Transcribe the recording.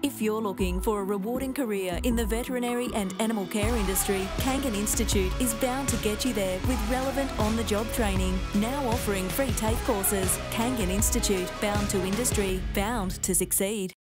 If you're looking for a rewarding career in the veterinary and animal care industry, Kangan Institute is bound to get you there with relevant on-the-job training. Now offering free TAFE courses, Kangan Institute, bound to industry, bound to succeed.